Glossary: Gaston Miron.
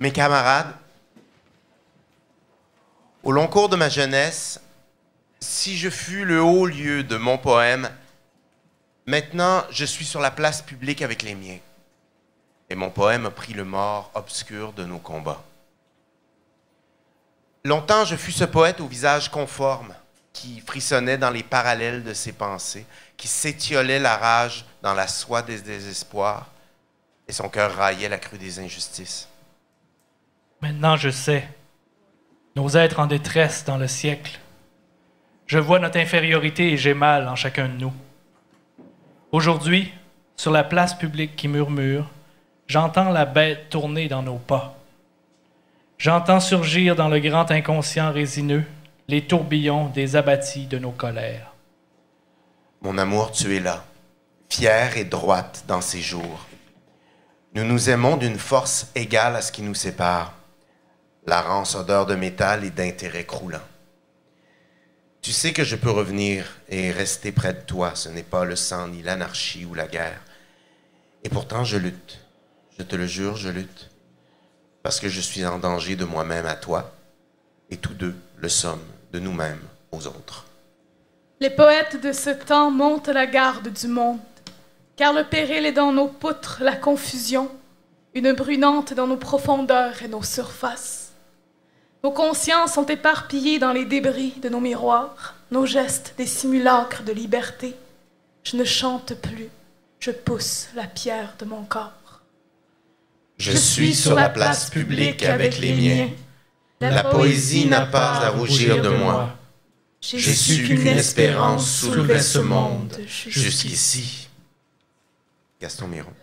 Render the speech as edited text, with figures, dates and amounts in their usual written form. Mes camarades, au long cours de ma jeunesse, si je fus le haut lieu de mon poème, maintenant je suis sur la place publique avec les miens. Et mon poème a pris le mort obscur de nos combats. Longtemps, je fus ce poète au visage conforme, qui frissonnait dans les parallèles de ses pensées, qui s'étiolait la rage dans la soie des désespoirs, et son cœur raillait la crue des injustices. Maintenant, je sais, nos êtres en détresse dans le siècle. Je vois notre infériorité et j'ai mal en chacun de nous. Aujourd'hui, sur la place publique qui murmure, j'entends la bête tourner dans nos pas. J'entends surgir dans le grand inconscient résineux les tourbillons des abattis de nos colères. Mon amour, tu es là, fière et droite dans ces jours. Nous nous aimons d'une force égale à ce qui nous sépare, la rance odeur de métal et d'intérêt croulant. Tu sais que je peux revenir et rester près de toi, ce n'est pas le sang ni l'anarchie ou la guerre. Et pourtant je lutte. Je te le jure, je lutte, parce que je suis en danger de moi-même à toi, et tous deux le sommes de nous-mêmes aux autres. Les poètes de ce temps montent la garde du monde, car le péril est dans nos poutres, la confusion, une brunante dans nos profondeurs et nos surfaces. Nos consciences sont éparpillées dans les débris de nos miroirs, nos gestes des simulacres de liberté. Je ne chante plus, je pousse la pierre de mon corps. Je suis sur la place publique avec les miens. La poésie n'a pas à rougir de moi. J'ai su qu'une espérance soulevait ce monde jusqu'ici. Gaston Miron.